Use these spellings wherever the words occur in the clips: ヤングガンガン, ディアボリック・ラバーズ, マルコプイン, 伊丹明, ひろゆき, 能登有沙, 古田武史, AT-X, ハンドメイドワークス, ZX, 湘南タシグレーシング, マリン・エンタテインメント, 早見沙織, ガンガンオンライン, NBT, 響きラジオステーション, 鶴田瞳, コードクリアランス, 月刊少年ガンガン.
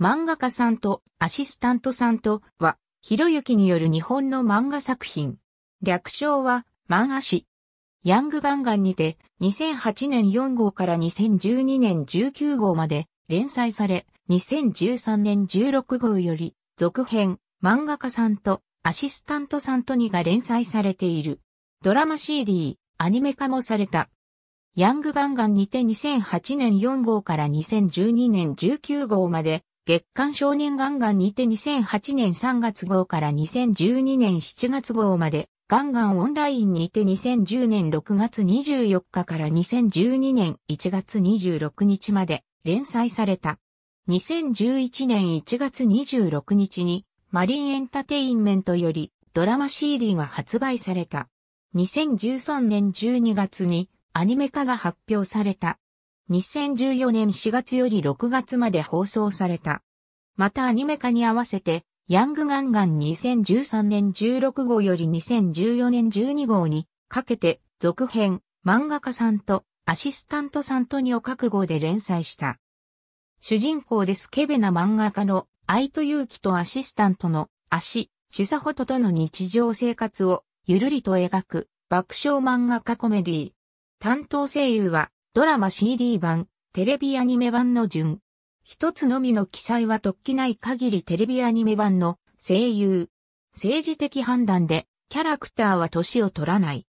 漫画家さんとアシスタントさんとは、ひろゆきによる日本の漫画作品。略称は、漫画誌。ヤングガンガンにて、2008年4号から2012年19号まで連載され、2013年16号より、続編、漫画家さんとアシスタントさんと2が連載されている。ドラマ CD、アニメ化もされた。ヤングガンガンにて2008年4号から2012年19号まで、月刊少年ガンガンにて2008年3月号から2012年7月号まで、ガンガンオンラインにて2010年6月24日から2012年1月26日まで連載された。2011年1月26日にマリンエンタテインメントよりドラマ CD が発売された。2013年12月にアニメ化が発表された。2014年4月より6月まで放送された。またアニメ化に合わせてヤングガンガン2013年16号より2014年12号にかけて続編漫画家さんとアシスタントさんと2を各号で連載した。主人公でスケベな漫画家の愛と勇気とアシスタントの足、主査ほととの日常生活をゆるりと描く爆笑漫画家コメディー。担当声優はドラマ CD 版、テレビアニメ版の順。一つのみの記載は特記ない限りテレビアニメ版の声優。政治的判断でキャラクターは年を取らない。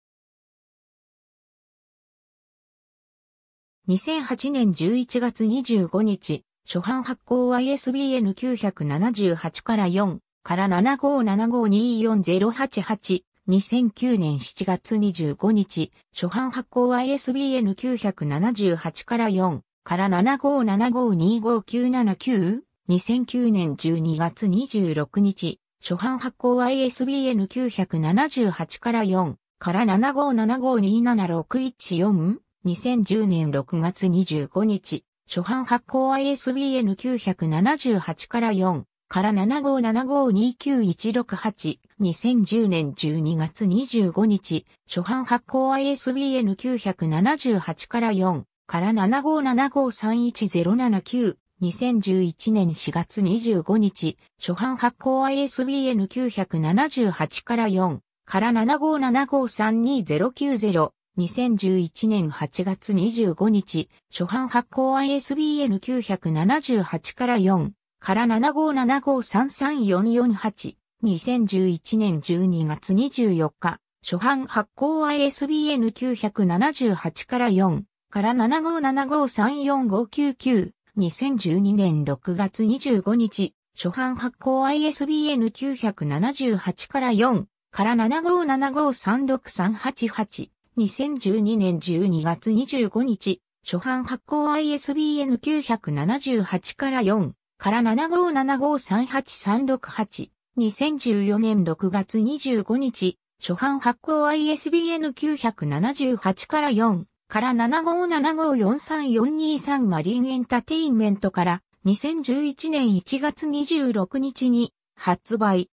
2008年11月25日、初版発行 ISBN978 から4から7575240888。2009年7月25日、初版発行 ISBN978 から4から75752597922009年12月26日、初版発行 ISBN978 から4から75752761422010年6月25日、初版発行 ISBN978 から4から75752916822010年12月25日、初版発行 ISBN978 から4から7575310792 2011年4月25日、初版発行 ISBN978 から4から75753209022011年8月25日、初版発行 ISBN978 から4から7575334482。2011年12月24日、初版発行 ISBN978 から4から7575345599。2012年6月25日、初版発行 ISBN978 から4から7575363888。2012年12月25日、初版発行 ISBN978 から4から7575383682。2014年6月25日、初版発行 ISBN978 から4から7575434223マリンエンタテインメントから2011年1月26日に発売。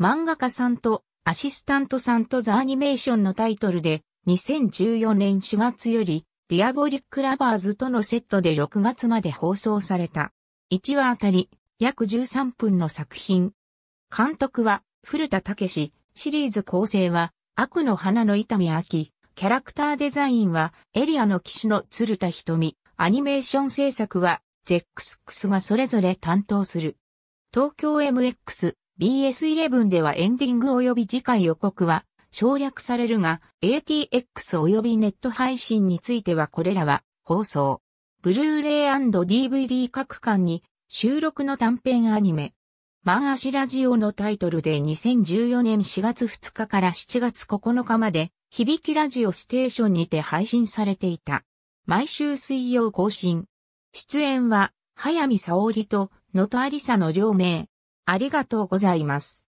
漫画家さんとアシスタントさんとザ・アニメーションのタイトルで2014年4月よりディアボリック・ラバーズとのセットで6月まで放送された。1話あたり約13分の作品。監督は古田武史、シリーズ構成は悪の花の伊丹明、キャラクターデザインはエリアの騎士の鶴田瞳、アニメーション制作はZXがそれぞれ担当する。東京 MX、BS11 ではエンディング及び次回予告は省略されるが AT-X 及びネット配信についてはこれらは放送。ブルーレイ &DVD 各巻に収録の短編アニメ。漫画誌ラジオのタイトルで2014年4月2日から7月9日まで響きラジオステーションにて配信されていた。毎週水曜更新。出演は、早見沙織と、能登有沙の両名。ありがとうございます。